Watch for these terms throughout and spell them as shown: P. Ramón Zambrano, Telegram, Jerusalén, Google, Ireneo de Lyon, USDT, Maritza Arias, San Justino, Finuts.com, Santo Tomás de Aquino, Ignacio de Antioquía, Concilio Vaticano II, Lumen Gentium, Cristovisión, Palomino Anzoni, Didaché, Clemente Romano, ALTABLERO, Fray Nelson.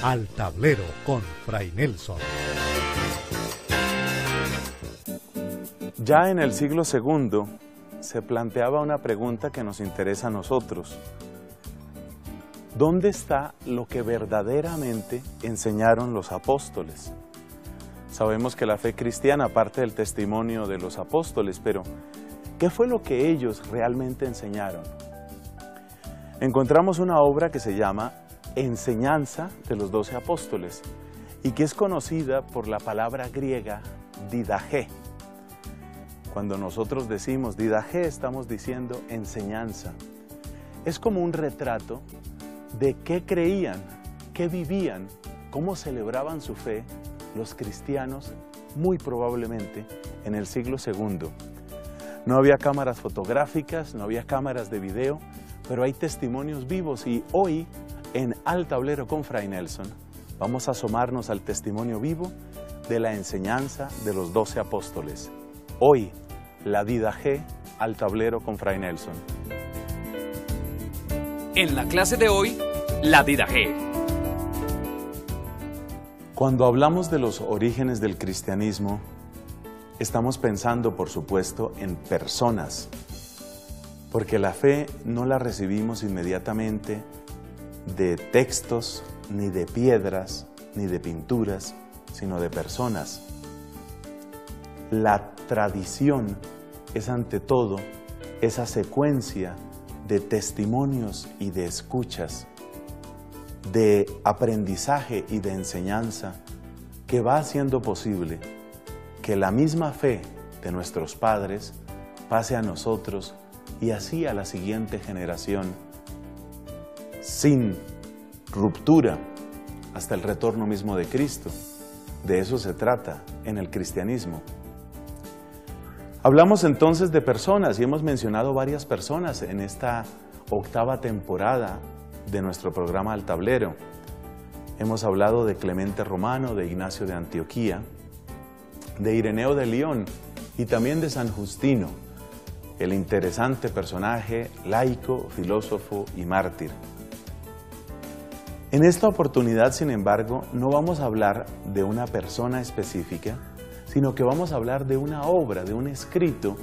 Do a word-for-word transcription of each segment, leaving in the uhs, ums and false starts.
Al tablero con Fray Nelson. Ya en el siglo segundo se planteaba una pregunta que nos interesa a nosotros. ¿Dónde está lo que verdaderamente enseñaron los apóstoles? Sabemos que la fe cristiana parte del testimonio de los apóstoles, pero ¿qué fue lo que ellos realmente enseñaron? Encontramos una obra que se llama Enseñanza de los Doce Apóstoles y que es conocida por la palabra griega Didaché. Cuando nosotros decimos Didaché, estamos diciendo enseñanza. Es como un retrato de qué creían, qué vivían, cómo celebraban su fe los cristianos, muy probablemente en el siglo segundo. No había cámaras fotográficas, no había cámaras de video, pero hay testimonios vivos y hoy, en Al Tablero con Fray Nelson, vamos a asomarnos al testimonio vivo de la enseñanza de los doce apóstoles. Hoy, la Didaché al Tablero con Fray Nelson. En la clase de hoy, la Didaché. Cuando hablamos de los orígenes del cristianismo, estamos pensando, por supuesto, en personas, porque la fe no la recibimos inmediatamente de textos, ni de piedras, ni de pinturas, sino de personas. La tradición es ante todo esa secuencia de testimonios y de escuchas, de aprendizaje y de enseñanza que va haciendo posible que la misma fe de nuestros padres pase a nosotros y así a la siguiente generación, sin ruptura, hasta el retorno mismo de Cristo. De eso se trata en el cristianismo. Hablamos entonces de personas y hemos mencionado varias personas en esta octava temporada de nuestro programa Al Tablero. Hemos hablado de Clemente Romano, de Ignacio de Antioquía, de Ireneo de Lyon y también de San Justino, el interesante personaje laico, filósofo y mártir. En esta oportunidad, sin embargo, no vamos a hablar de una persona específica, sino que vamos a hablar de una obra, de un escrito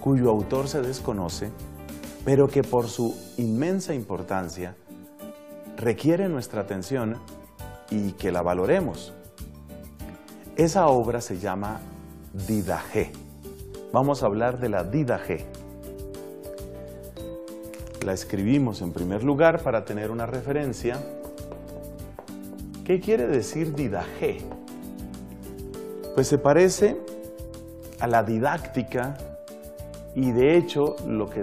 cuyo autor se desconoce, pero que por su inmensa importancia requiere nuestra atención y que la valoremos. Esa obra se llama Didaché. Vamos a hablar de la Didaché. La escribimos en primer lugar para tener una referencia. ¿Qué quiere decir Didaché? Pues se parece a la didáctica y de hecho lo que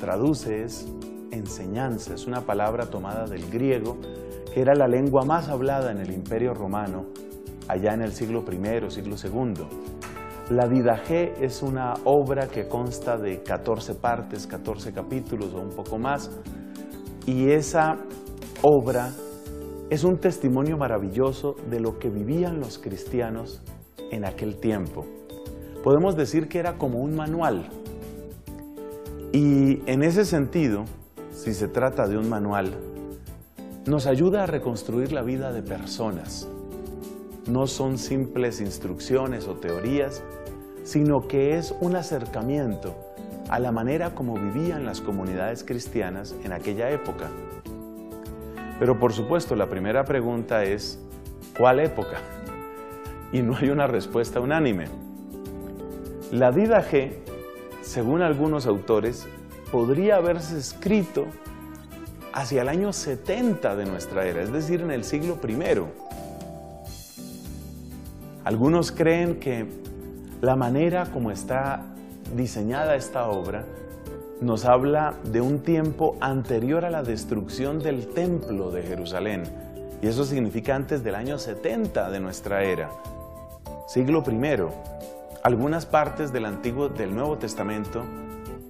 traduce es enseñanza. Es una palabra tomada del griego, que era la lengua más hablada en el Imperio Romano, allá en el siglo primero, siglo segundo. La Didaché es una obra que consta de catorce partes, catorce capítulos o un poco más, y esa obra es un testimonio maravilloso de lo que vivían los cristianos en aquel tiempo. Podemos decir que era como un manual, y en ese sentido, si se trata de un manual, nos ayuda a reconstruir la vida de personas. No son simples instrucciones o teorías, sino que es un acercamiento a la manera como vivían las comunidades cristianas en aquella época. Pero por supuesto, la primera pregunta es, ¿cuál época? Y no hay una respuesta unánime. La Didaché, según algunos autores, podría haberse escrito hacia el año setenta de nuestra era, es decir, en el siglo primero. Algunos creen que la manera como está diseñada esta obra nos habla de un tiempo anterior a la destrucción del templo de Jerusalén, y eso significa antes del año setenta de nuestra era, siglo primero. Algunas partes del Antiguo, del Nuevo Testamento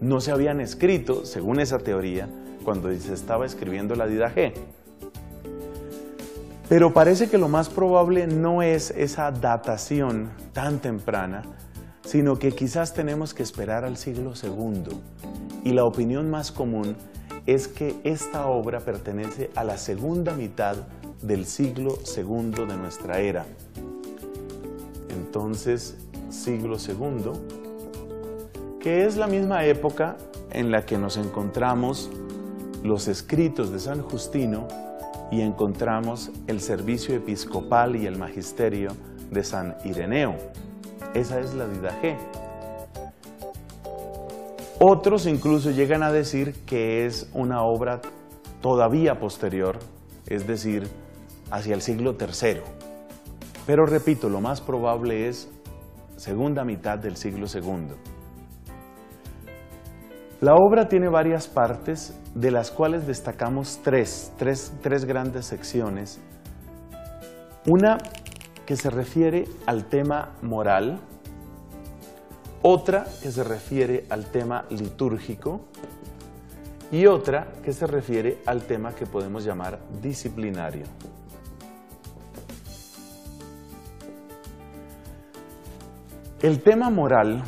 no se habían escrito, según esa teoría, cuando se estaba escribiendo la Didaché. Pero parece que lo más probable no es esa datación tan temprana, sino que quizás tenemos que esperar al siglo segundo. Y la opinión más común es que esta obra pertenece a la segunda mitad del siglo segundo de nuestra era. Entonces, siglo segundo, que es la misma época en la que nos encontramos los escritos de San Justino y encontramos el servicio episcopal y el magisterio de San Ireneo. Esa es la Didaché. Otros incluso llegan a decir que es una obra todavía posterior, es decir, hacia el siglo tercero. Pero repito, lo más probable es segunda mitad del siglo segundo. La obra tiene varias partes, de las cuales destacamos tres, tres, tres grandes secciones. Una que se refiere al tema moral, otra que se refiere al tema litúrgico y otra que se refiere al tema que podemos llamar disciplinario. El tema moral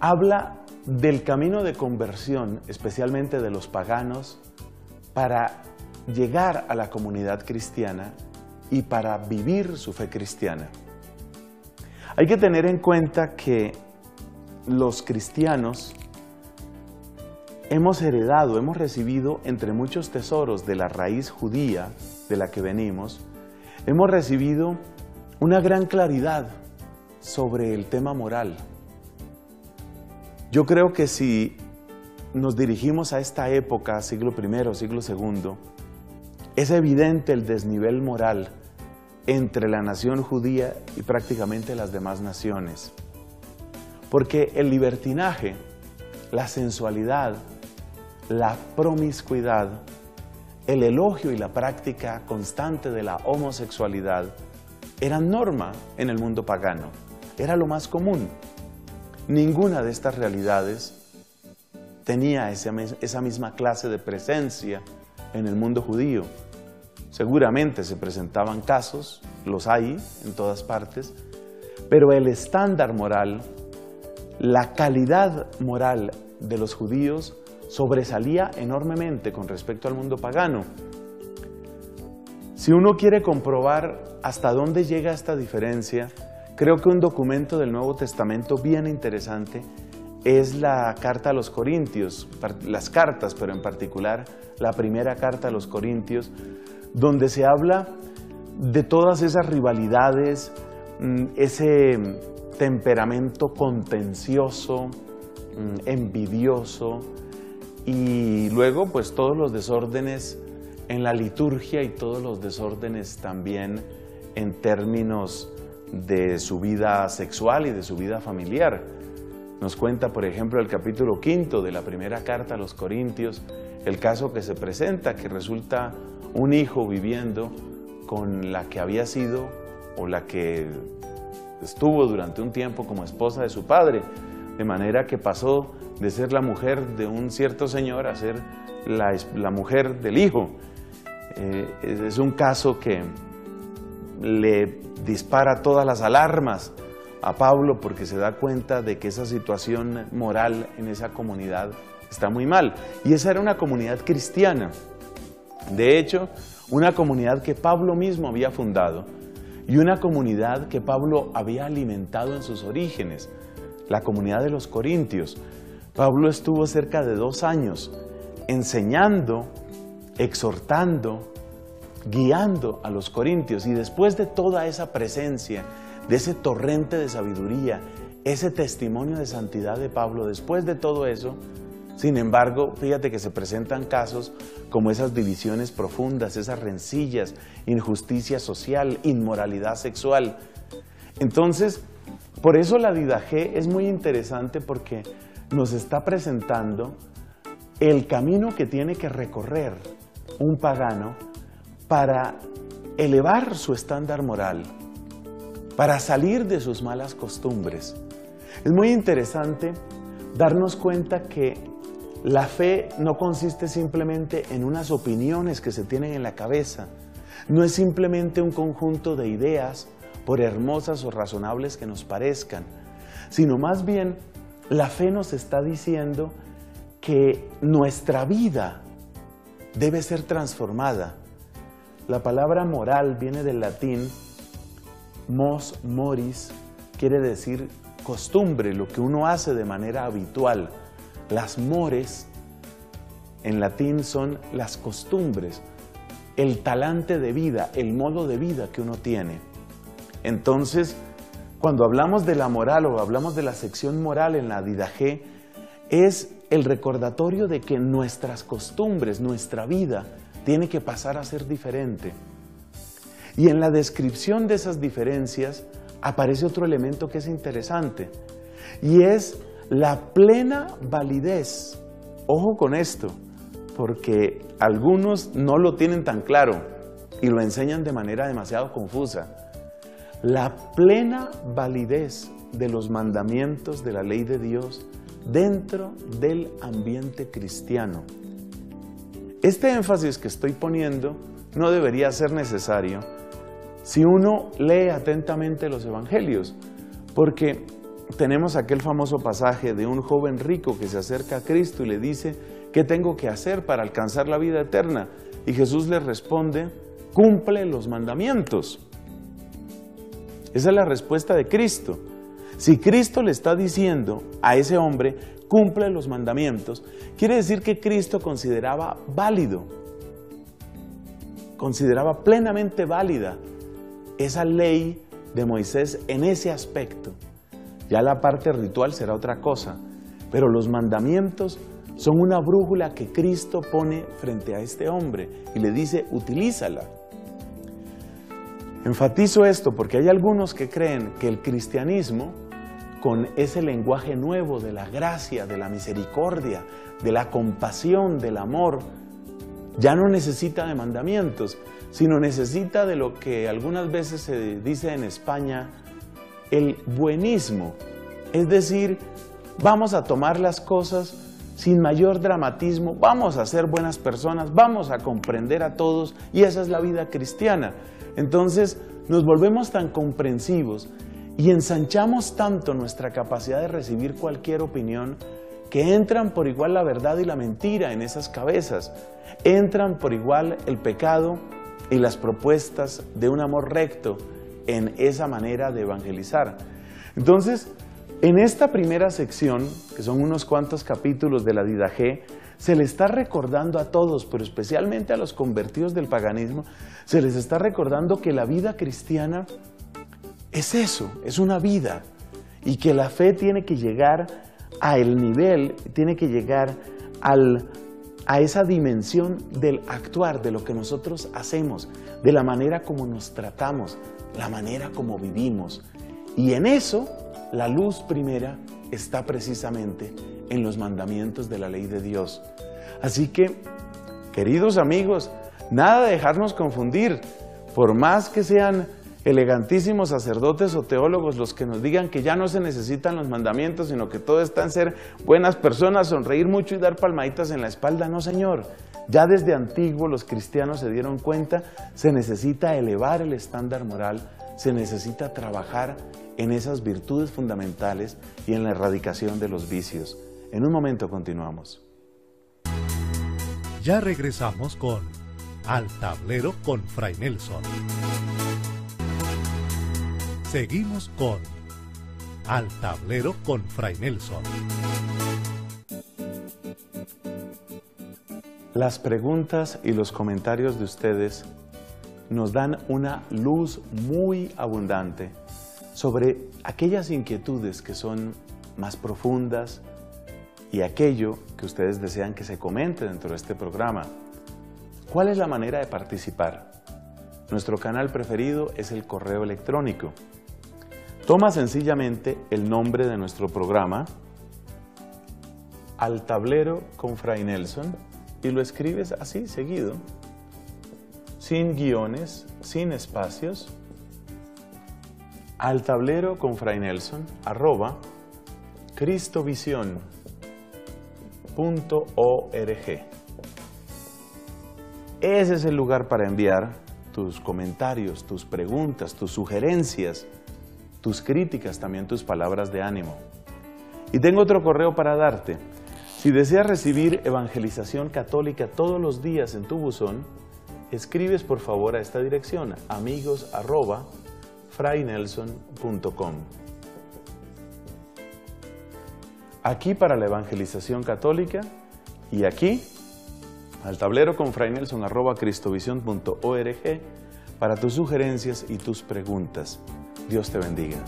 habla del camino de conversión, especialmente de los paganos, para llegar a la comunidad cristiana y para vivir su fe cristiana. Hay que tener en cuenta que los cristianos hemos heredado, hemos recibido entre muchos tesoros de la raíz judía de la que venimos, hemos recibido una gran claridad sobre el tema moral. Yo creo que si nos dirigimos a esta época, siglo primero, siglo segundo, es evidente el desnivel moral entre la nación judía y prácticamente las demás naciones. Porque el libertinaje, la sensualidad, la promiscuidad, el elogio y la práctica constante de la homosexualidad eran norma en el mundo pagano, era lo más común. Ninguna de estas realidades tenía esa misma clase de presencia en el mundo judío. Seguramente se presentaban casos, los hay en todas partes, pero el estándar moral, la calidad moral de los judíos sobresalía enormemente con respecto al mundo pagano. Si uno quiere comprobar hasta dónde llega esta diferencia, creo que un documento del Nuevo Testamento bien interesante es la carta a los Corintios, las cartas, pero en particular la primera carta a los Corintios, donde se habla de todas esas rivalidades, ese temperamento contencioso, envidioso, y luego pues todos los desórdenes en la liturgia y todos los desórdenes también en términos de su vida sexual y de su vida familiar. Nos cuenta, por ejemplo, el capítulo quinto de la primera carta a los Corintios, el caso que se presenta, que resulta un hijo viviendo con la que había sido o la que estuvo durante un tiempo como esposa de su padre, de manera que pasó de ser la mujer de un cierto señor a ser la, la mujer del hijo. Eh, es un caso que le dispara todas las alarmas a Pablo porque se da cuenta de que esa situación moral en esa comunidad está muy mal. Y esa era una comunidad cristiana, de hecho, una comunidad que Pablo mismo había fundado y una comunidad que Pablo había alimentado en sus orígenes, la comunidad de los Corintios. Pablo estuvo cerca de dos años enseñando, exhortando, guiando a los corintios, y después de toda esa presencia, de ese torrente de sabiduría, ese testimonio de santidad de Pablo, después de todo eso, sin embargo, fíjate que se presentan casos como esas divisiones profundas, esas rencillas, injusticia social, inmoralidad sexual. Entonces, por eso la Didaché es muy interesante, porque nos está presentando el camino que tiene que recorrer un pagano para elevar su estándar moral, para salir de sus malas costumbres. Es muy interesante darnos cuenta que la fe no consiste simplemente en unas opiniones que se tienen en la cabeza, no es simplemente un conjunto de ideas, por hermosas o razonables que nos parezcan, sino más bien la fe nos está diciendo que nuestra vida debe ser transformada, La palabra moral viene del latín mos moris, quiere decir costumbre, lo que uno hace de manera habitual. Las mores en latín son las costumbres, el talante de vida, el modo de vida que uno tiene. Entonces, cuando hablamos de la moral o hablamos de la sección moral en la Didaché, es el recordatorio de que nuestras costumbres, nuestra vida, tiene que pasar a ser diferente. Y en la descripción de esas diferencias aparece otro elemento que es interesante, y es la plena validez. Ojo con esto, porque algunos no lo tienen tan claro y lo enseñan de manera demasiado confusa. La plena validez de los mandamientos de la ley de Dios dentro del ambiente cristiano. Este énfasis que estoy poniendo no debería ser necesario si uno lee atentamente los evangelios, porque tenemos aquel famoso pasaje de un joven rico que se acerca a Cristo y le dice: ¿qué tengo que hacer para alcanzar la vida eterna? Y Jesús le responde: cumple los mandamientos. Esa es la respuesta de Cristo. Si Cristo le está diciendo a ese hombre, cumple los mandamientos, quiere decir que Cristo consideraba válido, consideraba plenamente válida esa ley de Moisés en ese aspecto. Ya la parte ritual será otra cosa, pero los mandamientos son una brújula que Cristo pone frente a este hombre y le dice: utilízala. Enfatizo esto porque hay algunos que creen que el cristianismo, con ese lenguaje nuevo de la gracia, de la misericordia, de la compasión, del amor, ya no necesita de mandamientos, sino necesita de lo que algunas veces se dice en España, el buenismo. Es decir, vamos a tomar las cosas sin mayor dramatismo, vamos a ser buenas personas, vamos a comprender a todos, y esa es la vida cristiana. Entonces nos volvemos tan comprensivos y ensanchamos tanto nuestra capacidad de recibir cualquier opinión que entran por igual la verdad y la mentira en esas cabezas, entran por igual el pecado y las propuestas de un amor recto en esa manera de evangelizar. Entonces, en esta primera sección, que son unos cuantos capítulos de la Didaché, se le está recordando a todos, pero especialmente a los convertidos del paganismo, se les está recordando que la vida cristiana es eso, es una vida, y que la fe tiene que llegar al nivel, tiene que llegar al, a esa dimensión del actuar, de lo que nosotros hacemos, de la manera como nos tratamos, la manera como vivimos. Y en eso, la luz primera está precisamente en los mandamientos de la ley de Dios. Así que, queridos amigos, nada de dejarnos confundir. Por más que sean elegantísimos sacerdotes o teólogos los que nos digan que ya no se necesitan los mandamientos, sino que todo está en ser buenas personas, sonreír mucho y dar palmaditas en la espalda. No, señor. Ya desde antiguo los cristianos se dieron cuenta, se necesita elevar el estándar moral, se necesita trabajar en esas virtudes fundamentales y en la erradicación de los vicios. En un momento continuamos. Ya regresamos con Al Tablero con Fray Nelson. Seguimos con Al Tablero con Fray Nelson. Las preguntas y los comentarios de ustedes nos dan una luz muy abundante sobre aquellas inquietudes que son más profundas y aquello que ustedes desean que se comente dentro de este programa. ¿Cuál es la manera de participar? Nuestro canal preferido es el correo electrónico. Toma sencillamente el nombre de nuestro programa, Al Tablero con Fray Nelson, y lo escribes así, seguido, sin guiones, sin espacios, Al Tablero con Fray Nelson, arroba, cristovisión punto org. Ese es el lugar para enviar tus comentarios, tus preguntas, tus sugerencias, tus críticas, también tus palabras de ánimo. Y tengo otro correo para darte. Si deseas recibir evangelización católica todos los días en tu buzón, escribes por favor a esta dirección, amigos arroba fray nelson punto com. Aquí para la evangelización católica y aquí al tablero con Fray Nelson arroba cristovisión punto org para tus sugerencias y tus preguntas. Dios te bendiga.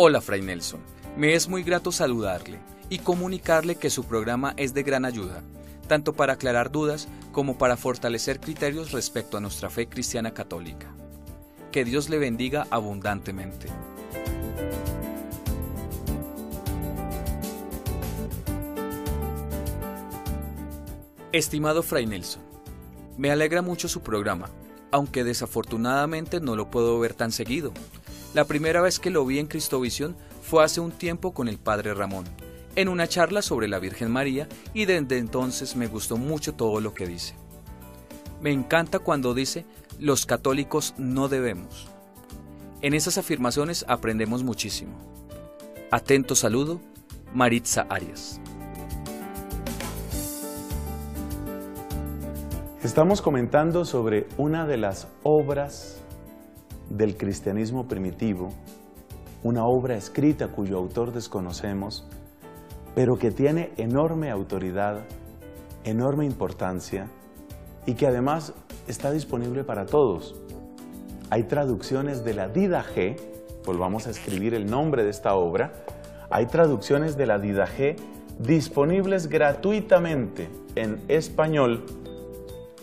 Hola Fray Nelson, me es muy grato saludarle y comunicarle que su programa es de gran ayuda, tanto para aclarar dudas como para fortalecer criterios respecto a nuestra fe cristiana católica. Que Dios le bendiga abundantemente. Estimado Fray Nelson, me alegra mucho su programa, aunque desafortunadamente no lo puedo ver tan seguido. La primera vez que lo vi en Cristovisión fue hace un tiempo con el Padre Ramón, en una charla sobre la Virgen María, y desde entonces me gustó mucho todo lo que dice. Me encanta cuando dice, los católicos no debemos. En esas afirmaciones aprendemos muchísimo. Atento saludo, Maritza Arias. Estamos comentando sobre una de las obras del cristianismo primitivo, una obra escrita cuyo autor desconocemos, pero que tiene enorme autoridad, enorme importancia y que además está disponible para todos. Hay traducciones de la Didaché, volvamos a escribir el nombre de esta obra, hay traducciones de la Didaché disponibles gratuitamente en español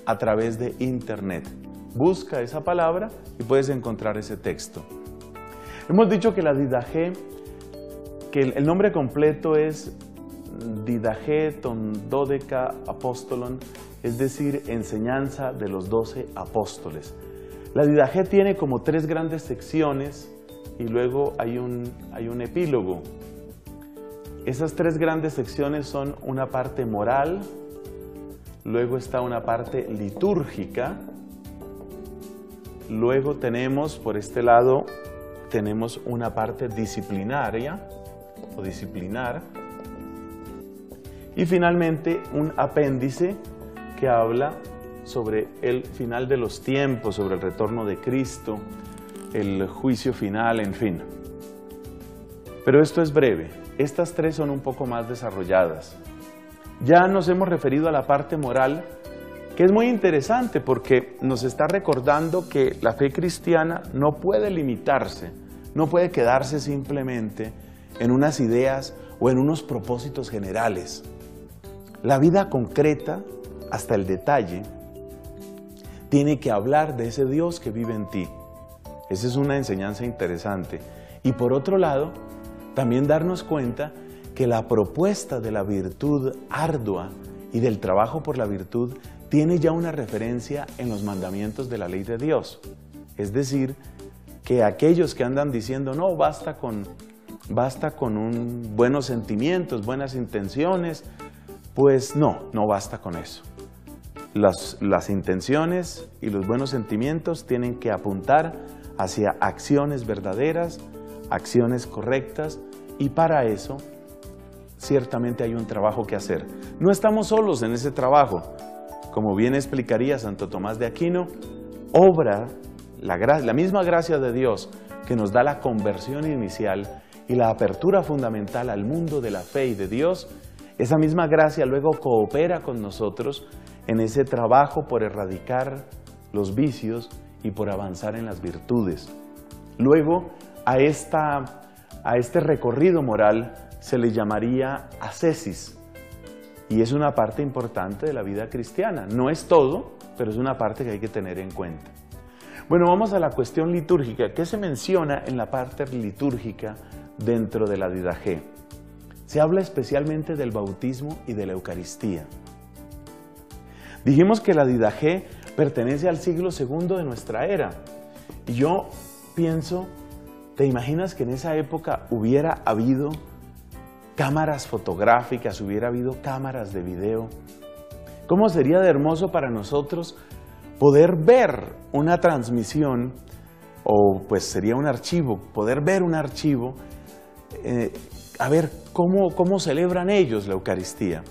a través de internet. Busca esa palabra y puedes encontrar ese texto. Hemos dicho que la Didaché, que el nombre completo es Didaché ton dodeca apóstolon, es decir, enseñanza de los doce apóstoles. La Didaché tiene como tres grandes secciones y luego hay un, hay un epílogo. Esas tres grandes secciones son una parte moral, luego está una parte litúrgica. Luego tenemos, por este lado, tenemos una parte disciplinaria o disciplinar. Y finalmente un apéndice que habla sobre el final de los tiempos, sobre el retorno de Cristo, el juicio final, en fin. Pero esto es breve. Estas tres son un poco más desarrolladas. Ya nos hemos referido a la parte moral, que es muy interesante porque nos está recordando que la fe cristiana no puede limitarse, no puede quedarse simplemente en unas ideas o en unos propósitos generales. La vida concreta, hasta el detalle, tiene que hablar de ese Dios que vive en ti. Esa es una enseñanza interesante. Y por otro lado, también darnos cuenta que la propuesta de la virtud ardua y del trabajo por la virtud tiene ya una referencia en los mandamientos de la ley de Dios. Es decir, que aquellos que andan diciendo, no, basta con, basta con un, buenos sentimientos, buenas intenciones, pues no, no basta con eso. Las, las intenciones y los buenos sentimientos tienen que apuntar hacia acciones verdaderas, acciones correctas, y para eso ciertamente hay un trabajo que hacer. No estamos solos en ese trabajo. Como bien explicaría Santo Tomás de Aquino, obra la, la misma gracia de Dios que nos da la conversión inicial y la apertura fundamental al mundo de la fe y de Dios, esa misma gracia luego coopera con nosotros en ese trabajo por erradicar los vicios y por avanzar en las virtudes. Luego, a, esta, a este recorrido moral se le llamaría ascesis. Y es una parte importante de la vida cristiana. No es todo, pero es una parte que hay que tener en cuenta. Bueno, vamos a la cuestión litúrgica. ¿Qué se menciona en la parte litúrgica dentro de la Didaché? Se habla especialmente del bautismo y de la Eucaristía. Dijimos que la Didaché pertenece al siglo segundo de nuestra era. Y yo pienso, ¿te imaginas que en esa época hubiera habido cámaras fotográficas, hubiera habido cámaras de video? ¿Cómo sería de hermoso para nosotros poder ver una transmisión, o pues sería un archivo, poder ver un archivo, eh, a ver cómo, cómo celebran ellos la Eucaristía?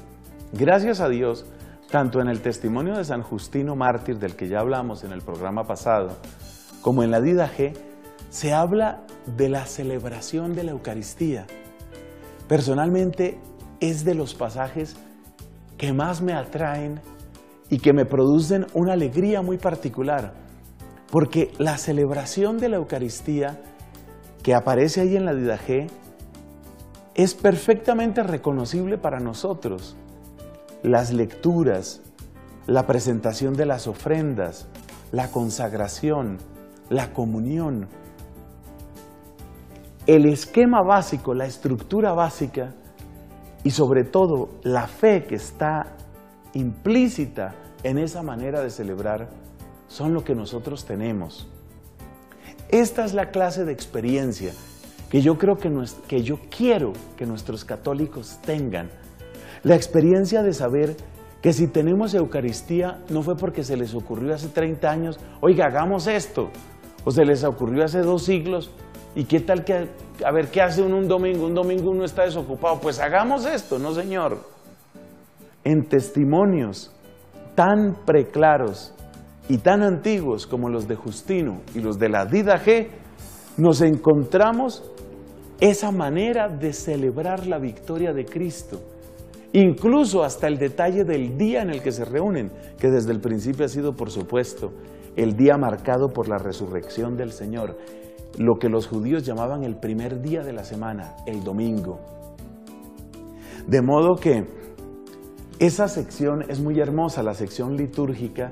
Gracias a Dios, tanto en el testimonio de San Justino Mártir, del que ya hablamos en el programa pasado, como en la Didaché, se habla de la celebración de la Eucaristía. Personalmente, es de los pasajes que más me atraen y que me producen una alegría muy particular, porque la celebración de la Eucaristía que aparece ahí en la Didaché es perfectamente reconocible para nosotros. Las lecturas, la presentación de las ofrendas, la consagración, la comunión. El esquema básico, la estructura básica y sobre todo la fe que está implícita en esa manera de celebrar son lo que nosotros tenemos. Esta es la clase de experiencia que yo creo que, nos, que yo quiero que nuestros católicos tengan. La experiencia de saber que si tenemos Eucaristía no fue porque se les ocurrió hace treinta años, oiga, hagamos esto, o se les ocurrió hace dos siglos, ¿y qué tal que, a ver, qué hace uno un domingo? Un domingo uno está desocupado. Pues hagamos esto, no señor. En testimonios tan preclaros y tan antiguos como los de Justino y los de la Didaché, nos encontramos esa manera de celebrar la victoria de Cristo. Incluso hasta el detalle del día en el que se reúnen, que desde el principio ha sido, por supuesto, el día marcado por la resurrección del Señor. Lo que los judíos llamaban el primer día de la semana, el domingo. De modo que esa sección es muy hermosa, la sección litúrgica,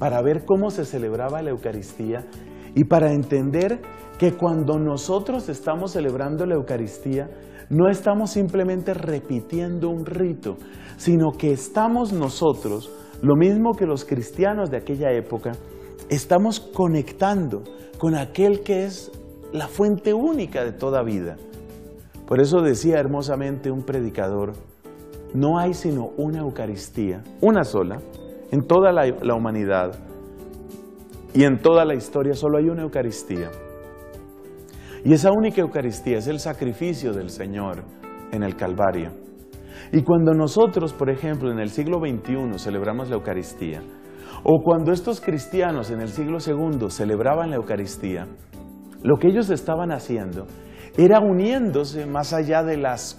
para ver cómo se celebraba la Eucaristía y para entender que cuando nosotros estamos celebrando la Eucaristía, no estamos simplemente repitiendo un rito, sino que estamos nosotros, lo mismo que los cristianos de aquella época, estamos conectando con aquel que es la fuente única de toda vida. Por eso decía hermosamente un predicador, no hay sino una Eucaristía, una sola, en toda la, la humanidad y en toda la historia solo hay una Eucaristía. Y esa única Eucaristía es el sacrificio del Señor en el Calvario. Y cuando nosotros, por ejemplo, en el siglo veintiuno celebramos la Eucaristía, o cuando estos cristianos en el siglo segundo celebraban la Eucaristía, lo que ellos estaban haciendo era uniéndose más allá de las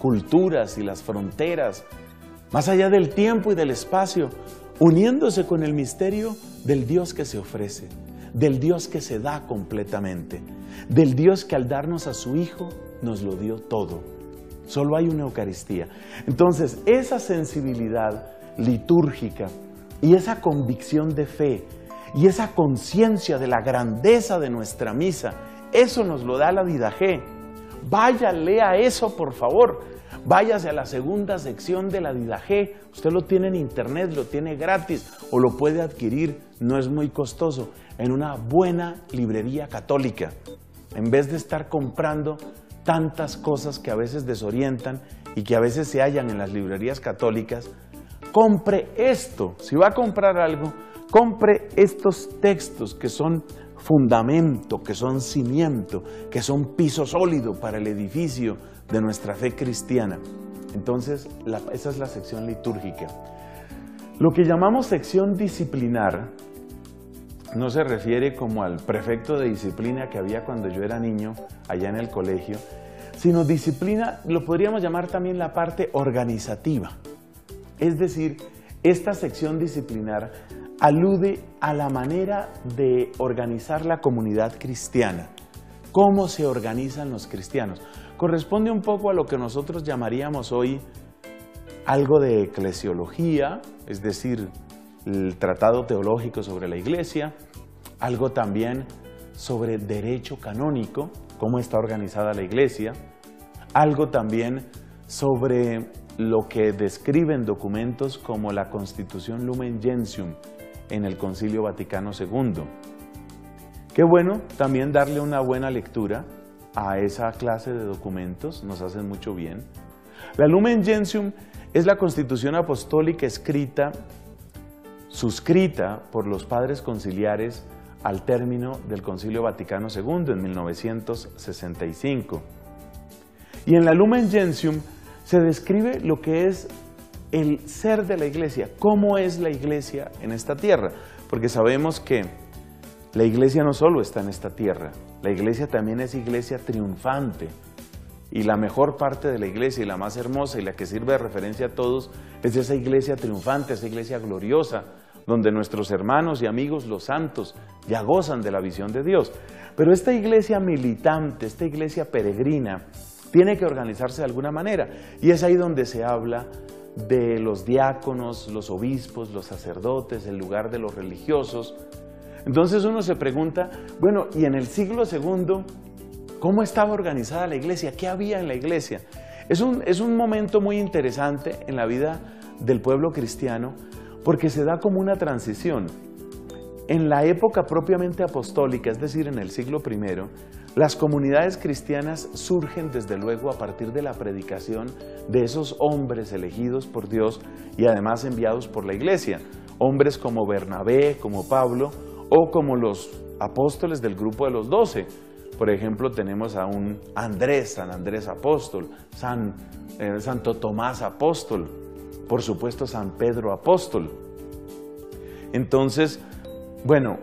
culturas y las fronteras, más allá del tiempo y del espacio, uniéndose con el misterio del Dios que se ofrece, del Dios que se da completamente, del Dios que al darnos a su Hijo nos lo dio todo. Solo hay una Eucaristía. Entonces, esa sensibilidad litúrgica, y esa convicción de fe, y esa conciencia de la grandeza de nuestra misa, eso nos lo da la Didaché. Vaya, lea eso, por favor. Váyase a la segunda sección de la Didaché. Usted lo tiene en internet, lo tiene gratis, o lo puede adquirir, no es muy costoso, en una buena librería católica. En vez de estar comprando tantas cosas que a veces desorientan y que a veces se hallan en las librerías católicas, compre esto. Si va a comprar algo, compre estos textos que son fundamento, que son cimiento, que son piso sólido para el edificio de nuestra fe cristiana. Entonces, la, esa es la sección litúrgica. Lo que llamamos sección disciplinar no se refiere como al prefecto de disciplina que había cuando yo era niño allá en el colegio, sino disciplina, lo podríamos llamar también la parte organizativa. Es decir, esta sección disciplinar alude a la manera de organizar la comunidad cristiana, cómo se organizan los cristianos. Corresponde un poco a lo que nosotros llamaríamos hoy algo de eclesiología, es decir, el tratado teológico sobre la Iglesia, algo también sobre derecho canónico, cómo está organizada la Iglesia, algo también sobre lo que describen documentos como la Constitución Lumen Gentium en el Concilio Vaticano segundo. Qué bueno también darle una buena lectura a esa clase de documentos, nos hacen mucho bien. La Lumen Gentium Es la Constitución Apostólica escrita, suscrita por los padres conciliares al término del Concilio Vaticano segundo en mil novecientos sesenta y cinco. Y en la Lumen Gentium se describe lo que es el ser de la Iglesia, cómo es la Iglesia en esta tierra, porque sabemos que la Iglesia no solo está en esta tierra, la Iglesia también es Iglesia triunfante, y la mejor parte de la Iglesia, y la más hermosa, y la que sirve de referencia a todos, es esa Iglesia triunfante, esa Iglesia gloriosa, donde nuestros hermanos y amigos, los santos, ya gozan de la visión de Dios. Pero esta Iglesia militante, esta Iglesia peregrina, tiene que organizarse de alguna manera, y es ahí donde se habla de los diáconos, los obispos, los sacerdotes, el lugar de los religiosos. Entonces uno se pregunta, bueno, y en el siglo segundo, ¿cómo estaba organizada la Iglesia? ¿Qué había en la Iglesia? Es un, es un momento muy interesante en la vida del pueblo cristiano, porque se da como una transición. En la época propiamente apostólica, es decir, en el siglo primero, las comunidades cristianas surgen desde luego a partir de la predicación de esos hombres elegidos por Dios y además enviados por la Iglesia, hombres como Bernabé, como Pablo o como los apóstoles del grupo de los doce. Por ejemplo, tenemos a un Andrés, San Andrés Apóstol, San, eh, Santo Tomás Apóstol, por supuesto San Pedro Apóstol. Entonces, bueno,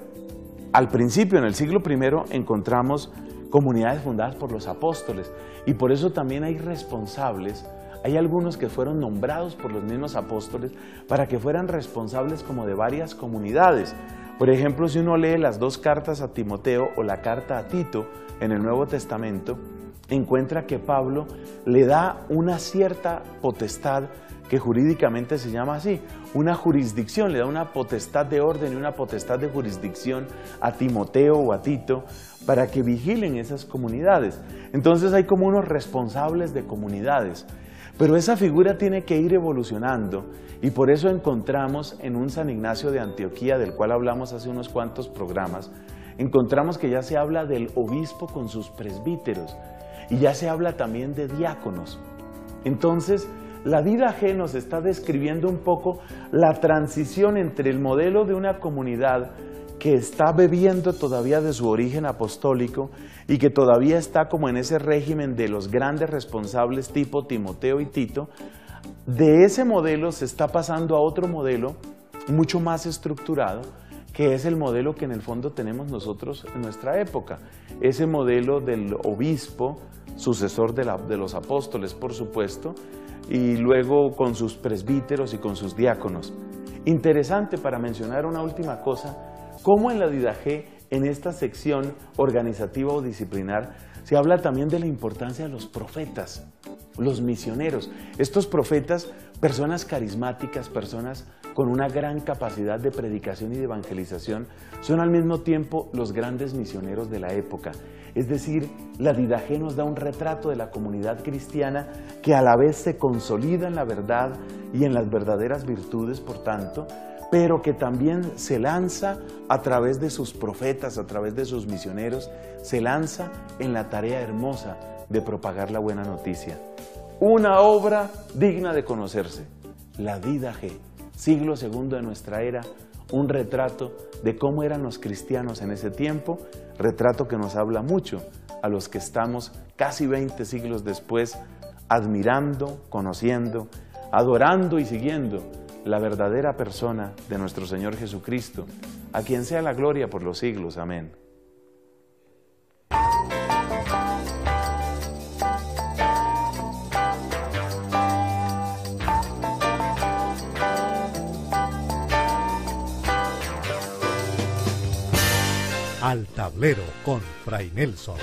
al principio, en el siglo primero, encontramos comunidades fundadas por los apóstoles, y por eso también hay responsables, hay algunos que fueron nombrados por los mismos apóstoles para que fueran responsables como de varias comunidades. Por ejemplo, si uno lee las dos cartas a Timoteo o la carta a Tito en el Nuevo Testamento, encuentra que Pablo le da una cierta potestad que jurídicamente se llama así, una jurisdicción, le da una potestad de orden y una potestad de jurisdicción a Timoteo o a Tito para que vigilen esas comunidades. Entonces hay como unos responsables de comunidades, pero esa figura tiene que ir evolucionando, y por eso encontramos en un San Ignacio de Antioquía, del cual hablamos hace unos cuantos programas, encontramos que ya se habla del obispo con sus presbíteros, y ya se habla también de diáconos. Entonces, la Didaché nos está describiendo un poco la transición entre el modelo de una comunidad que está bebiendo todavía de su origen apostólico y que todavía está como en ese régimen de los grandes responsables tipo Timoteo y Tito. De ese modelo se está pasando a otro modelo mucho más estructurado, que es el modelo que en el fondo tenemos nosotros en nuestra época, ese modelo del obispo, sucesor de, la, de los apóstoles, por supuesto, y luego con sus presbíteros y con sus diáconos. Interesante, para mencionar una última cosa, cómo en la Didaché, en esta sección organizativa o disciplinar, se habla también de la importancia de los profetas, los misioneros. Estos profetas, personas carismáticas, personas con una gran capacidad de predicación y de evangelización, son al mismo tiempo los grandes misioneros de la época. Es decir, la Didaché nos da un retrato de la comunidad cristiana que a la vez se consolida en la verdad y en las verdaderas virtudes, por tanto, pero que también se lanza a través de sus profetas, a través de sus misioneros, se lanza en la tarea hermosa de propagar la buena noticia. Una obra digna de conocerse, la Didaché, siglo segundo de nuestra era, un retrato de cómo eran los cristianos en ese tiempo, retrato que nos habla mucho a los que estamos casi veinte siglos después admirando, conociendo, adorando y siguiendo la verdadera persona de nuestro Señor Jesucristo, a quien sea la gloria por los siglos. Amén. Al tablero con Fray Nelson.